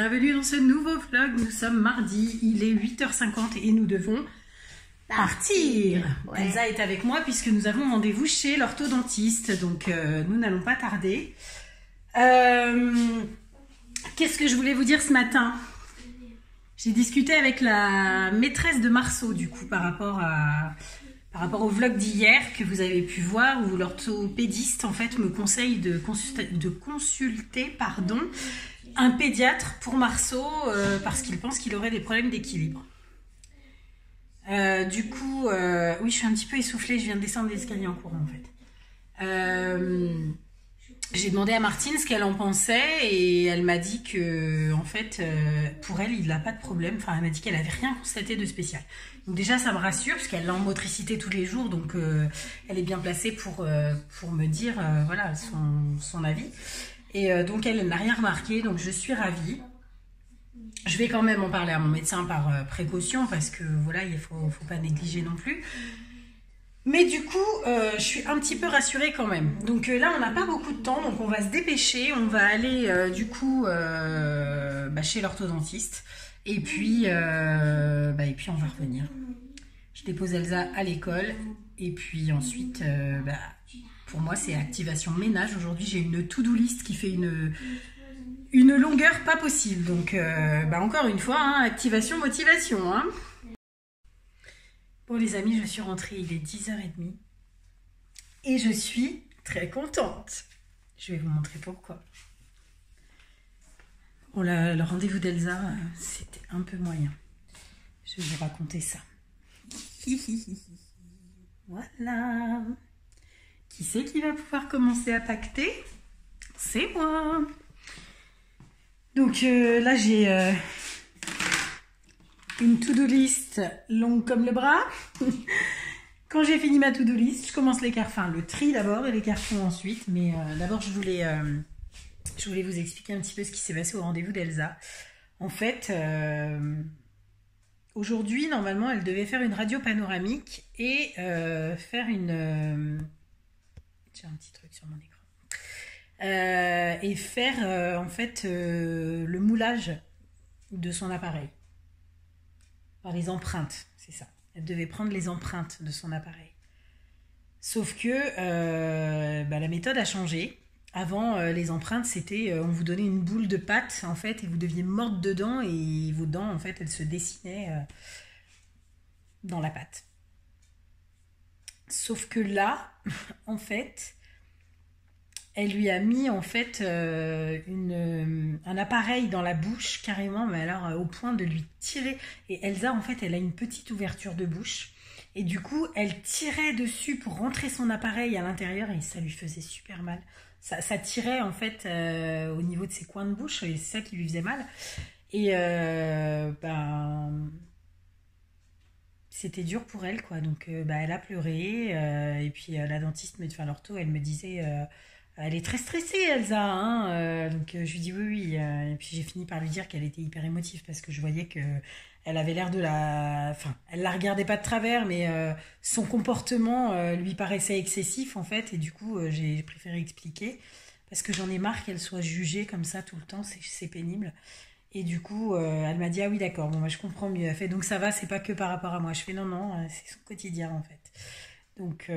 bienvenue dans ce nouveau vlog. Nous sommes mardi, il est 8h50 et nous devons partir. Ouais. Elsa est avec moi puisque nous avons rendez-vous chez l'orthodontiste, donc nous n'allons pas tarder. Qu'est-ce que je voulais vous dire ce matin? J'ai discuté avec la maîtresse de Marceau du coup par rapport au vlog d'hier que vous avez pu voir, où l'orthopédiste en fait me conseille de consulter un pédiatre pour Marceau parce qu'il pense qu'il aurait des problèmes d'équilibre. Du coup, oui, je suis un petit peu essoufflée, je viens de descendre l'escalier en courant en fait. J'ai demandé à Martine ce qu'elle en pensait et elle m'a dit que, en fait, pour elle, il n'a pas de problème. Enfin, elle m'a dit qu'elle n'avait rien constaté de spécial. Donc déjà, ça me rassure parce qu'elle l'a en motricité tous les jours. Donc, elle est bien placée pour me dire voilà, son avis. Et donc, elle n'a rien remarqué. Donc, je suis ravie. Je vais quand même en parler à mon médecin par précaution parce que, voilà, il ne faut pas négliger non plus. Mais du coup, je suis un petit peu rassurée quand même. Donc là, on n'a pas beaucoup de temps, donc on va se dépêcher. On va aller du coup chez l'orthodontiste. Et puis on va revenir. Je dépose Elsa à l'école. Et puis ensuite, pour moi, c'est activation ménage. Aujourd'hui, j'ai une to-do list qui fait une longueur pas possible. Donc encore une fois, hein, activation, motivation, hein. Bon les amis, je suis rentrée, il est 10h30 et je suis très contente. Je vais vous montrer pourquoi. Bon, le rendez-vous d'Elsa, c'était un peu moyen. Je vais vous raconter ça. Voilà. Qui c'est qui va pouvoir commencer à pacter? C'est moi. Donc là, j'ai... une to-do list longue comme le bras. Quand j'ai fini ma to-do list, je commence le tri d'abord et les cartons ensuite. Mais d'abord, je voulais vous expliquer un petit peu ce qui s'est passé au rendez-vous d'Elsa. En fait, aujourd'hui, normalement, elle devait faire une radio panoramique et faire une... J'ai un petit truc sur mon écran. Et faire, le moulage de son appareil. Par les empreintes, c'est ça. Elle devait prendre les empreintes de son appareil. Sauf que la méthode a changé. Avant, les empreintes, c'était on vous donnait une boule de pâte, en fait, et vous deviez mordre dedans, et vos dents, en fait, elles se dessinaient dans la pâte. Sauf que là, en fait, elle lui a mis, en fait, un appareil dans la bouche, carrément, mais alors au point de lui tirer. Et Elsa, en fait, elle a une petite ouverture de bouche. Et du coup, elle tirait dessus pour rentrer son appareil à l'intérieur et ça lui faisait super mal. Ça tirait, en fait, au niveau de ses coins de bouche et c'est ça qui lui faisait mal. Et, c'était dur pour elle, quoi. Donc, elle a pleuré. Et puis, la dentiste, l'ortho, elle me disait... elle est très stressée, Elsa, hein donc je lui dis oui. Et puis j'ai fini par lui dire qu'elle était hyper émotive parce que je voyais qu'elle avait l'air de la... Enfin, elle la regardait pas de travers, mais son comportement lui paraissait excessif, en fait. Et du coup, j'ai préféré expliquer parce que j'en ai marre qu'elle soit jugée comme ça tout le temps. C'est pénible. Et du coup, elle m'a dit « Ah oui, d'accord, bon, bah, je comprends mieux. » Elle fait « Donc ça va, c'est pas que par rapport à moi. » Je fais « Non, non, c'est son quotidien, en fait. » Donc...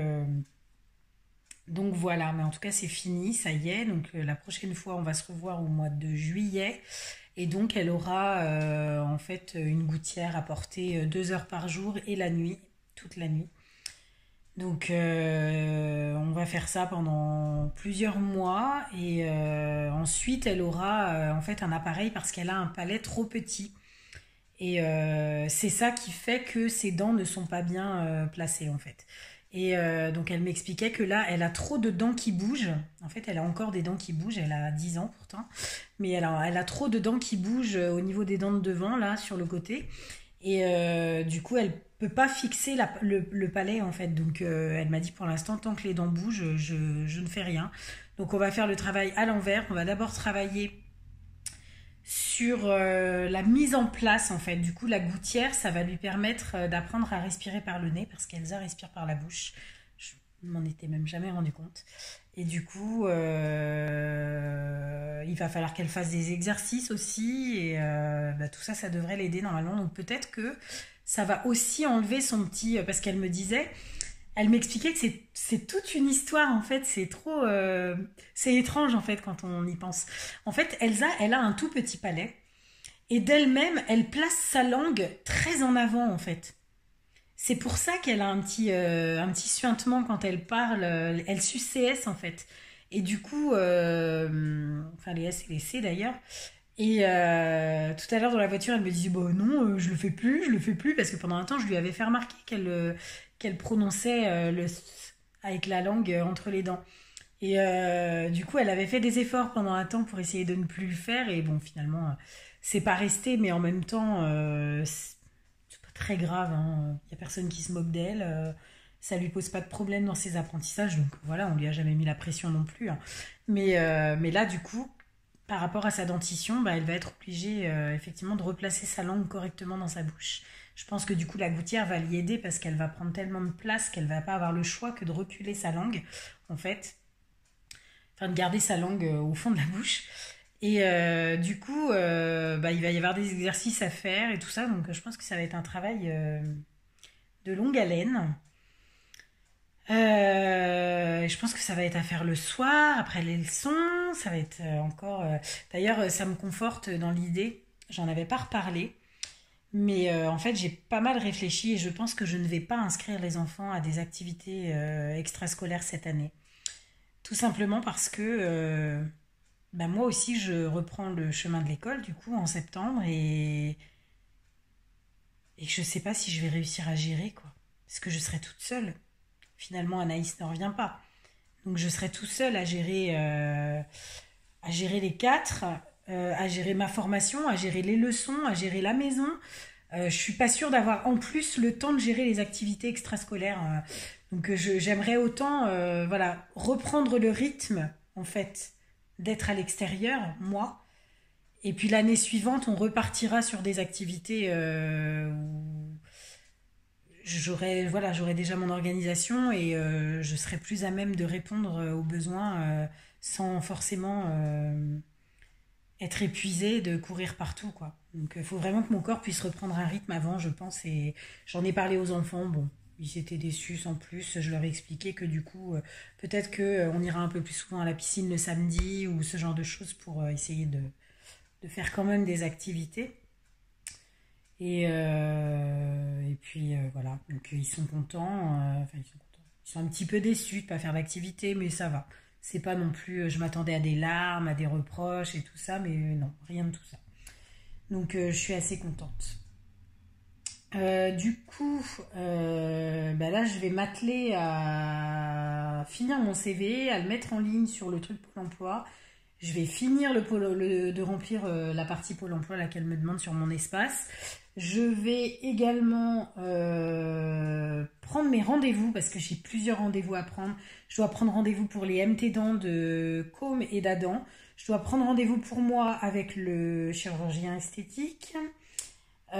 Donc voilà, mais en tout cas c'est fini, ça y est. Donc la prochaine fois on va se revoir au mois de juillet et donc elle aura en fait une gouttière à porter 2 heures par jour et la nuit, toute la nuit. Donc on va faire ça pendant plusieurs mois et ensuite elle aura en fait un appareil parce qu'elle a un palais trop petit. Et c'est ça qui fait que ses dents ne sont pas bien placées en fait. Et donc, elle m'expliquait que là, elle a trop de dents qui bougent. En fait, elle a encore des dents qui bougent. Elle a 10 ans pourtant. Mais elle a trop de dents qui bougent au niveau des dents de devant, là, sur le côté. Et du coup, elle ne peut pas fixer le palais, en fait. Donc, elle m'a dit pour l'instant, tant que les dents bougent, je ne fais rien. Donc, on va faire le travail à l'envers. On va d'abord travailler sur la mise en place en fait. Du coup la gouttière ça va lui permettre d'apprendre à respirer par le nez parce qu'Elsa respire par la bouche. Je ne m'en étais même jamais rendu compte. Et du coup, il va falloir qu'elle fasse des exercices aussi. Et tout ça, ça devrait l'aider normalement. Donc peut-être que ça va aussi enlever son petit... Parce qu'elle me disait... Elle m'expliquait que c'est toute une histoire, en fait. C'est trop... c'est étrange, en fait, quand on y pense. En fait, Elsa, elle a un tout petit palais. Et d'elle-même, elle place sa langue très en avant, en fait. C'est pour ça qu'elle a un petit suintement quand elle parle. Elle suce ses S, en fait. Et du coup... enfin, les S et les C, d'ailleurs. Et tout à l'heure, dans la voiture, elle me disait « Bon, non, je le fais plus. » Parce que pendant un temps, je lui avais fait remarquer qu'elle prononçait le S avec la langue entre les dents. Et du coup, elle avait fait des efforts pendant un temps pour essayer de ne plus le faire. Et bon, finalement, c'est pas resté. Mais en même temps, c'est pas très grave, hein. Y a personne qui se moque d'elle. Ça lui pose pas de problème dans ses apprentissages. Donc voilà, on lui a jamais mis la pression non plus, hein. Mais là, du coup, par rapport à sa dentition, bah, elle va être obligée effectivement de replacer sa langue correctement dans sa bouche. Je pense que du coup, la gouttière va l'y aider parce qu'elle va prendre tellement de place qu'elle va pas avoir le choix que de reculer sa langue, en fait. Enfin, de garder sa langue au fond de la bouche. Et du coup, il va y avoir des exercices à faire et tout ça. Donc, je pense que ça va être un travail de longue haleine. Je pense que ça va être à faire le soir, après les leçons. Ça va être encore... D'ailleurs, ça me conforte dans l'idée. J'en avais pas reparlé. Mais en fait, j'ai pas mal réfléchi et je pense que je ne vais pas inscrire les enfants à des activités extrascolaires cette année. Tout simplement parce que moi aussi, je reprends le chemin de l'école du coup en septembre et je sais pas si je vais réussir à gérer, quoi. Parce que je serai toute seule. Finalement, Anaïs ne revient pas. Donc je serai toute seule à gérer les 4... à gérer ma formation, à gérer les leçons, à gérer la maison. Je suis pas sûre d'avoir en plus le temps de gérer les activités extrascolaires. Donc j'aimerais autant reprendre le rythme, en fait, d'être à l'extérieur, moi. Et puis l'année suivante, on repartira sur des activités où j'aurai déjà mon organisation et je serai plus à même de répondre aux besoins sans forcément... être épuisée de courir partout, quoi. Donc il faut vraiment que mon corps puisse reprendre un rythme avant, je pense, et j'en ai parlé aux enfants, bon, ils étaient déçus sans plus, je leur ai expliqué que du coup, peut-être qu'on ira un peu plus souvent à la piscine le samedi, ou ce genre de choses pour essayer de faire quand même des activités. Et puis voilà, donc ils sont contents, ils sont un petit peu déçus de pas faire d'activité, mais ça va. C'est pas non plus, je m'attendais à des larmes, à des reproches et tout ça, mais non, rien de tout ça. Donc, je suis assez contente. Du coup, là, je vais m'atteler à finir mon CV, à le mettre en ligne sur le truc Pôle emploi. Je vais finir de remplir la partie Pôle emploi laquelle me demande sur mon espace. Je vais également prendre mes rendez-vous parce que j'ai plusieurs rendez-vous à prendre. Je dois prendre rendez-vous pour les MT dents de Côme et d'Adam. Je dois prendre rendez-vous pour moi avec le chirurgien esthétique. Et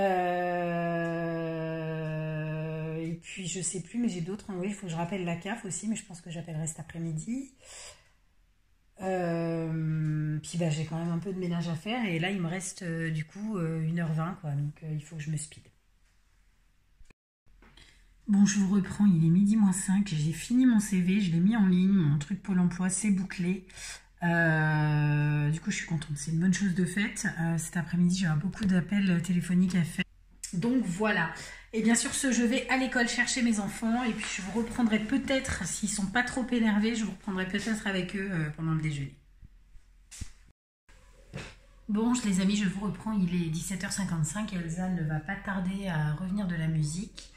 puis je sais plus, mais j'ai d'autres. Oui, il faut que je rappelle la CAF aussi, mais je pense que j'appellerai cet après-midi. Puis j'ai quand même un peu de ménage à faire et là il me reste du coup 1h20, quoi, donc il faut que je me speed. Bon, je vous reprends, il est midi moins 5, j'ai fini mon CV, je l'ai mis en ligne, mon truc Pôle emploi c'est bouclé. Du coup je suis contente, c'est une bonne chose de faite. Cet après-midi j'aurai beaucoup d'appels téléphoniques à faire. Donc voilà, et bien sûr je vais à l'école chercher mes enfants et puis je vous reprendrai peut-être, s'ils ne sont pas trop énervés, je vous reprendrai peut-être avec eux pendant le déjeuner. Bon les amis, je vous reprends, il est 17h55, Elsa ne va pas tarder à revenir de la musique.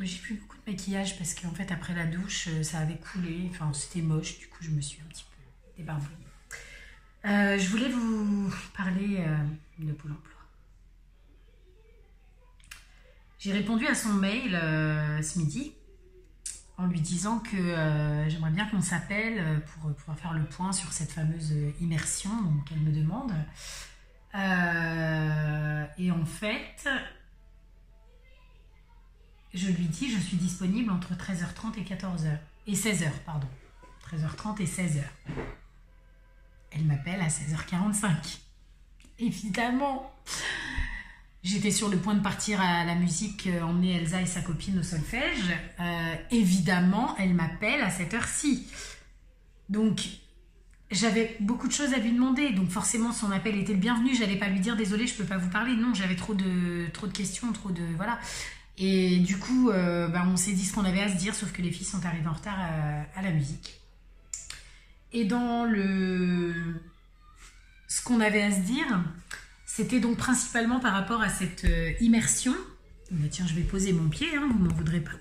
J'ai plus beaucoup de maquillage parce qu'en fait après la douche ça avait coulé, enfin c'était moche, du coup je me suis un petit peu débarbouillée. Je voulais vous parler de Pôle emploi. J'ai répondu à son mail ce midi en lui disant que j'aimerais bien qu'on s'appelle pour pouvoir faire le point sur cette fameuse immersion qu'elle me demande. Et en fait, Je lui dis, je suis disponible entre 13h30 et 14h. Et 16h, pardon. 13h30 et 16h. Elle m'appelle à 16h45. Évidemment. J'étais sur le point de partir à la musique, emmener Elsa et sa copine au solfège. Évidemment, elle m'appelle à cette heure-ci. Donc, j'avais beaucoup de choses à lui demander. Donc forcément, son appel était le bienvenu. J'allais pas lui dire, désolé, je peux pas vous parler. Non, j'avais trop de questions, trop de... Voilà. Et du coup, on s'est dit ce qu'on avait à se dire, sauf que les filles sont arrivées en retard à la musique. Et dans le... Ce qu'on avait à se dire, c'était donc principalement par rapport à cette immersion. Mais tiens, je vais poser mon pied, hein, vous m'en voudrez pas.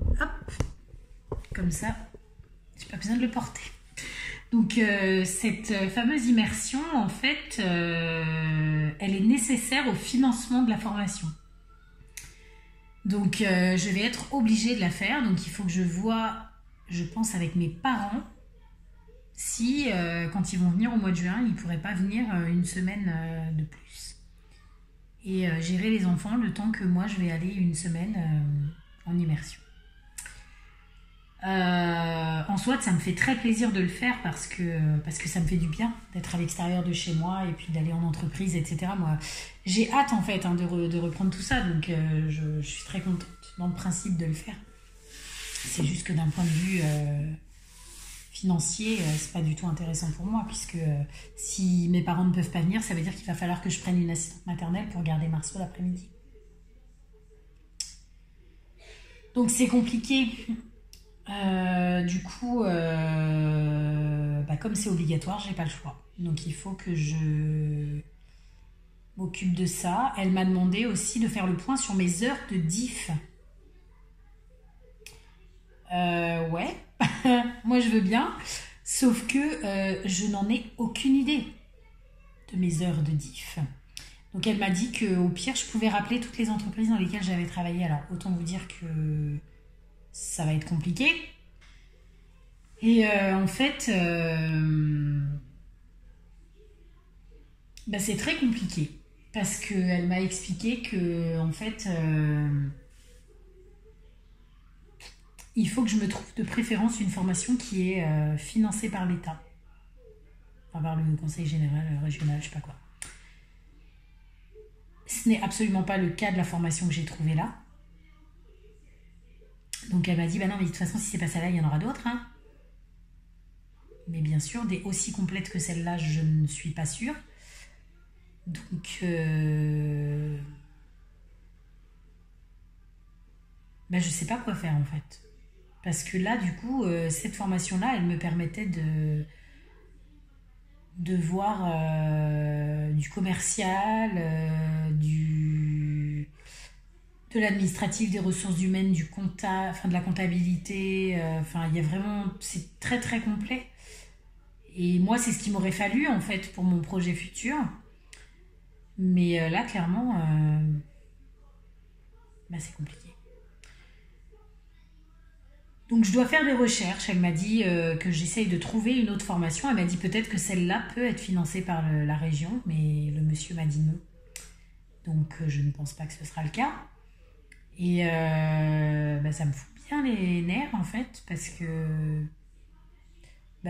Hop, comme ça, j'ai pas besoin de le porter. Donc cette fameuse immersion, en fait, elle est nécessaire au financement de la formation. Donc je vais être obligée de la faire, donc il faut que je voie, je pense avec mes parents, si quand ils vont venir au mois de juin, ils ne pourraient pas venir une semaine de plus. Et gérer les enfants le temps que moi je vais aller une semaine en immersion. En soi, ça me fait très plaisir de le faire parce que ça me fait du bien d'être à l'extérieur de chez moi et puis d'aller en entreprise, etc. Moi, j'ai hâte en fait hein, de reprendre tout ça, donc je suis très contente dans le principe de le faire. C'est juste que d'un point de vue financier, c'est pas du tout intéressant pour moi puisque si mes parents ne peuvent pas venir, ça veut dire qu'il va falloir que je prenne une assistante maternelle pour garder Marceau l'après-midi. Donc c'est compliqué. Comme c'est obligatoire, j'ai pas le choix. Donc il faut que je m'occupe de ça. Elle m'a demandé aussi de faire le point sur mes heures de diff. Ouais, moi je veux bien. Sauf que je n'en ai aucune idée de mes heures de diff. Donc elle m'a dit qu'au pire, je pouvais rappeler toutes les entreprises dans lesquelles j'avais travaillé. Alors autant vous dire que... ça va être compliqué. Et en fait, c'est très compliqué. Parce qu'elle m'a expliqué que, en fait, il faut que je me trouve de préférence une formation qui est financée par l'État. Enfin, par le Conseil général, régional, je sais pas quoi. Ce n'est absolument pas le cas de la formation que j'ai trouvée là. Donc elle m'a dit, bah non, mais de toute façon, si c'est pas celle-là, il y en aura d'autres. Hein. Mais bien sûr, des aussi complètes que celle-là, je ne suis pas sûre. Donc, je sais pas quoi faire, en fait. Parce que là, du coup, cette formation-là, elle me permettait de voir du commercial, de l'administratif, des ressources humaines, du compta, enfin de la comptabilité, il y a vraiment, c'est très très complet. Et moi, c'est ce qu'il m'aurait fallu en fait pour mon projet futur. Mais là, clairement, c'est compliqué. Donc je dois faire des recherches. Elle m'a dit que j'essaye de trouver une autre formation. Elle m'a dit peut-être que celle-là peut être financée par la région, mais le monsieur m'a dit non. Donc je ne pense pas que ce sera le cas. Et ça me fout bien les nerfs en fait parce que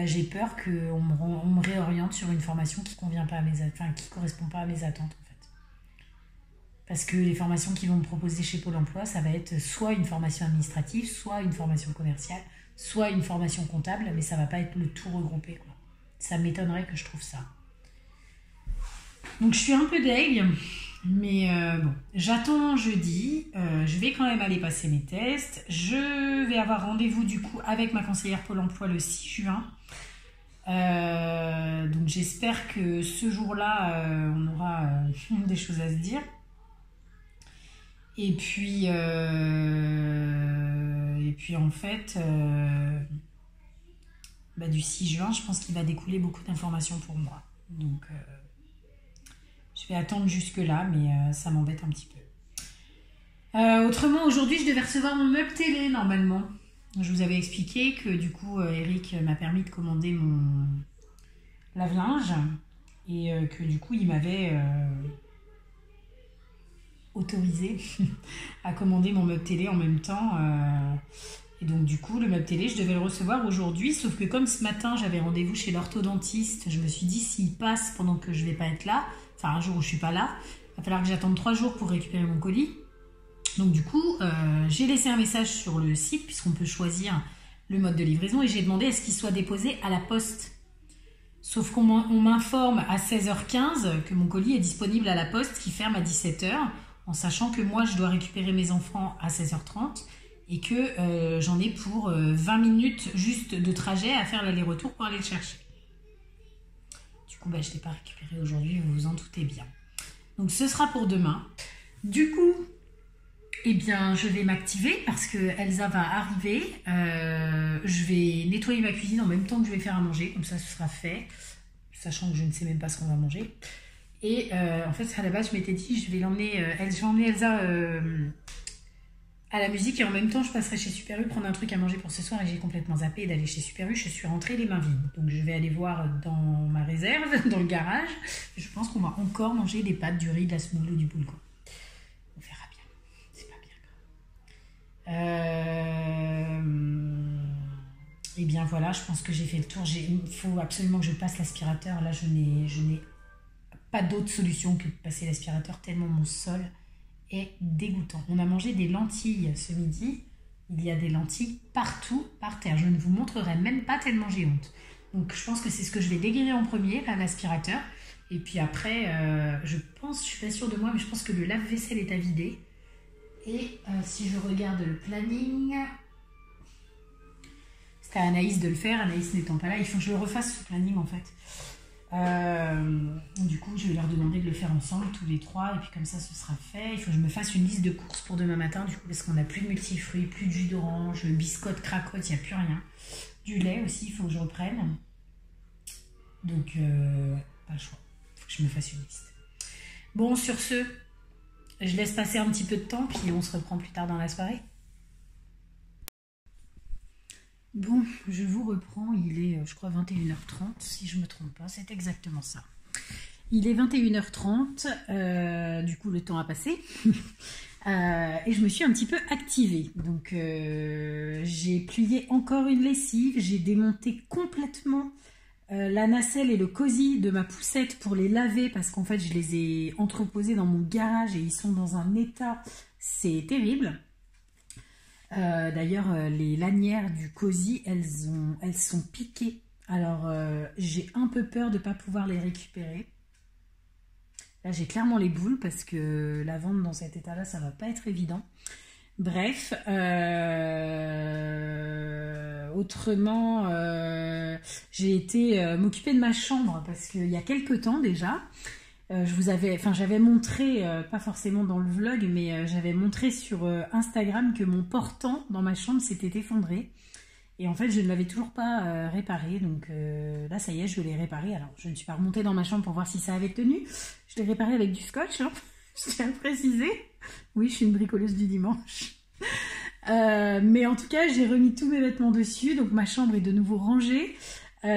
j'ai peur qu'on me réoriente sur une formation qui convient pas à mes qui correspond pas à mes attentes en fait. Parce que les formations qu'ils vont me proposer chez Pôle emploi, ça va être soit une formation administrative, soit une formation commerciale, soit une formation comptable, mais ça va pas être le tout regroupé quoi. Ça m'étonnerait que je trouve ça. Donc je suis un peu deg. Mais j'attends jeudi, je vais quand même aller passer mes tests. Je vais avoir rendez-vous du coup avec ma conseillère Pôle emploi le 6 juin. Donc j'espère que ce jour-là, on aura des choses à se dire. Et puis, en fait, du 6 juin, je pense qu'il va découler beaucoup d'informations pour moi. Donc... je vais attendre jusque-là, mais ça m'embête un petit peu. Autrement, aujourd'hui, je devais recevoir mon meuble télé, normalement. Je vous avais expliqué que, du coup, Eric m'a permis de commander mon lave-linge. Et que, du coup, il m'avait autorisée à commander mon meuble télé en même temps. Et donc du coup, le meuble télé, je devais le recevoir aujourd'hui, sauf que comme ce matin, j'avais rendez-vous chez l'orthodontiste, je me suis dit, s'il passe pendant que je ne vais pas être là, enfin un jour où je ne suis pas là, il va falloir que j'attende 3 jours pour récupérer mon colis. Donc du coup, j'ai laissé un message sur le site, puisqu'on peut choisir le mode de livraison, et j'ai demandé à ce qu'il soit déposé à la poste. Sauf qu'on m'informe à 16h15 que mon colis est disponible à la poste qui ferme à 17h, en sachant que moi, je dois récupérer mes enfants à 16h30 et que j'en ai pour 20 minutes juste de trajet à faire l'aller-retour pour aller le chercher. Du coup, je ne l'ai pas récupéré aujourd'hui, vous vous en doutez bien. Donc, ce sera pour demain. Du coup, eh bien, je vais m'activer parce que Elsa va arriver. Je vais nettoyer ma cuisine en même temps que je vais faire à manger. Comme ça, ce sera fait. Sachant que je ne sais même pas ce qu'on va manger. Et en fait, à la base, je m'étais dit, je vais l'emmener Elsa à la musique. Et en même temps, je passerai chez Super U prendre un truc à manger pour ce soir. Et j'ai complètement zappé d'aller chez Super U. Je suis rentrée les mains vides. Donc, je vais aller voir dans ma réserve, dans le garage. Je pense qu'on va encore manger des pâtes, du riz, de la semoule ou du boulgour. On verra. Et bien voilà, je pense que j'ai fait le tour. Il faut absolument que je passe l'aspirateur. Là, je n'ai pas d'autre solution que de passer l'aspirateur tellement mon sol est dégoûtant. On a mangé des lentilles ce midi. Il y a des lentilles partout par terre. Je ne vous montrerai même pas tellement j'ai honte. Donc, je pense que c'est ce que je vais déguerrir en premier, l'aspirateur. Et puis après, je pense, je suis pas sûre de moi, mais je pense que le lave-vaisselle est à vider. Et si je regarde le planning, c'était à Anaïs de le faire, Anaïs n'étant pas là, il faut que je le refasse ce planning en fait. Du coup, je vais leur demander de le faire ensemble, tous les trois, et puis comme ça, ce sera fait. Il faut que je me fasse une liste de courses pour demain matin, du coup, parce qu'on n'a plus de multifruits, plus de jus d'orange, biscottes, cracottes, il n'y a plus rien. Du lait aussi, il faut que je reprenne. Donc, pas le choix, il faut que je me fasse une liste. Bon, sur ce... Je laisse passer un petit peu de temps, puis on se reprend plus tard dans la soirée. Bon, je vous reprends. Il est, je crois, 21h30, si je ne me trompe pas. C'est exactement ça. Il est 21h30. Du coup, le temps a passé. Et je me suis un petit peu activée. Donc, j'ai plié encore une lessive. J'ai démonté complètement la nacelle et le cosy de ma poussette pour les laver parce qu'en fait je les ai entreposés dans mon garage et ils sont dans un état, c'est terrible. D'ailleurs les lanières du cosy elles sont piquées, alors j'ai un peu peur de ne pas pouvoir les récupérer. Là j'ai clairement les boules parce que la vente dans cet état là ça va pas être évident. Bref, autrement, j'ai été m'occuper de ma chambre parce qu'il y a quelques temps déjà, j'avais montré, pas forcément dans le vlog, mais j'avais montré sur Instagram que mon portant dans ma chambre s'était effondré. Et en fait, je ne l'avais toujours pas réparé. Donc là, ça y est, je l'ai réparé. Alors, je ne suis pas remontée dans ma chambre pour voir si ça avait tenu. Je l'ai réparé avec du scotch, hein, je tiens à le préciser. Oui, je suis une bricoleuse du dimanche. Mais en tout cas, j'ai remis tous mes vêtements dessus. Donc, ma chambre est de nouveau rangée. J'ai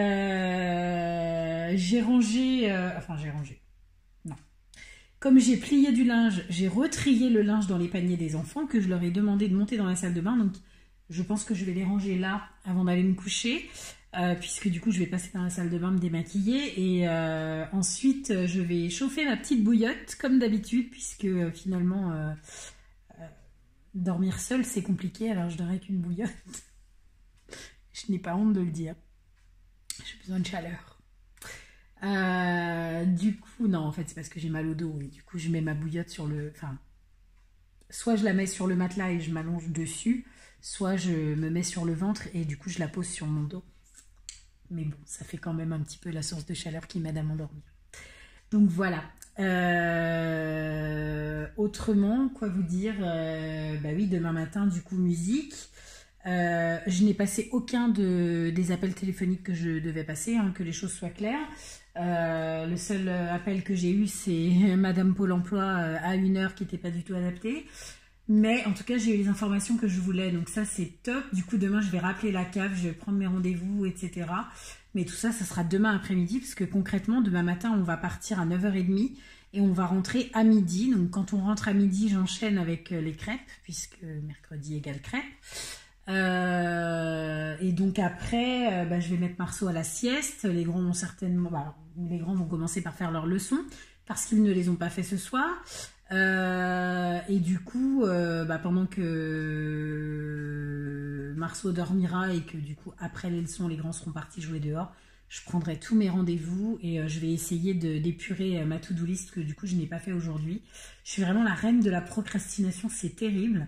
rangé... j'ai rangé. Non. Comme j'ai plié du linge, j'ai retrié le linge dans les paniers des enfants que je leur ai demandé de monter dans la salle de bain. Donc, je pense que je vais les ranger là avant d'aller me coucher. Puisque du coup, je vais passer dans la salle de bain, me démaquiller. Et ensuite, je vais chauffer ma petite bouillotte, comme d'habitude, puisque finalement... dormir seule, c'est compliqué, alors je dors qu'une bouillotte. Je n'ai pas honte de le dire. J'ai besoin de chaleur. Du coup, non, en fait, c'est parce que j'ai mal au dos. Et du coup, je mets ma bouillotte sur le... Enfin, soit je la mets sur le matelas et je m'allonge dessus, soit je me mets sur le ventre et du coup, je la pose sur mon dos. Mais bon, ça fait quand même un petit peu la source de chaleur qui m'aide à m'endormir. Donc voilà. Autrement, quoi vous dire, oui, demain matin, du coup, musique. Je n'ai passé aucun des appels téléphoniques que je devais passer, hein, que les choses soient claires. Le seul appel que j'ai eu, c'est Madame Pôle emploi à une heure qui n'était pas du tout adaptée. Mais en tout cas, j'ai eu les informations que je voulais, donc ça, c'est top. Du coup, demain, je vais rappeler la CAF, je vais prendre mes rendez-vous, etc. Mais tout ça, ça sera demain après-midi, parce que concrètement, demain matin, on va partir à 9h30. Et on va rentrer à midi. Donc quand on rentre à midi, j'enchaîne avec les crêpes, puisque mercredi égale crêpes. Et donc après, je vais mettre Marceau à la sieste. Les grands vont certainement, les grands vont commencer par faire leurs leçons, parce qu'ils ne les ont pas fait ce soir. Et du coup, pendant que Marceau dormira et que du coup après les leçons, les grands seront partis jouer dehors, je prendrai tous mes rendez-vous et je vais essayer d'épurer ma to-do list que du coup je n'ai pas fait aujourd'hui. Je suis vraiment la reine de la procrastination, c'est terrible.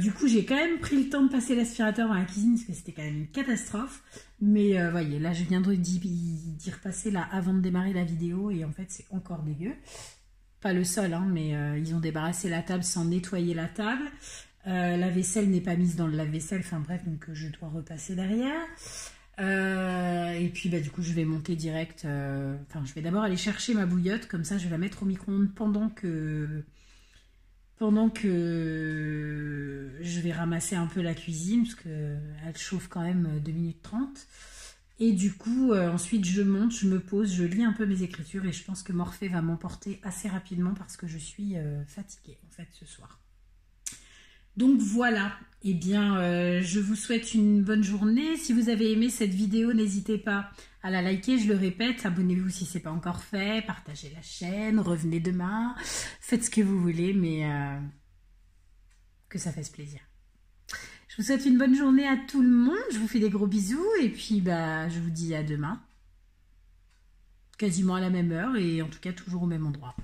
Du coup, j'ai quand même pris le temps de passer l'aspirateur dans la cuisine parce que c'était quand même une catastrophe. Mais voyez, là je viens d'y repasser là avant de démarrer la vidéo et en fait c'est encore dégueu. Pas le sol, hein, mais ils ont débarrassé la table sans nettoyer la table. La vaisselle n'est pas mise dans le lave-vaisselle, enfin bref, donc je dois repasser derrière. Et puis du coup je vais monter direct, je vais d'abord aller chercher ma bouillotte, comme ça je vais la mettre au micro-ondes pendant que je vais ramasser un peu la cuisine, parce qu'elle chauffe quand même 2 minutes 30. Et du coup, ensuite, je monte, je me pose, je lis un peu mes écritures et je pense que Morphée va m'emporter assez rapidement parce que je suis fatiguée, en fait, ce soir. Donc voilà, eh bien, je vous souhaite une bonne journée. Si vous avez aimé cette vidéo, n'hésitez pas à la liker, je le répète. Abonnez-vous si ce n'est pas encore fait, partagez la chaîne, revenez demain, faites ce que vous voulez, mais que ça fasse plaisir. Je vous souhaite une bonne journée à tout le monde. Je vous fais des gros bisous et puis je vous dis à demain. Quasiment à la même heure et en tout cas toujours au même endroit.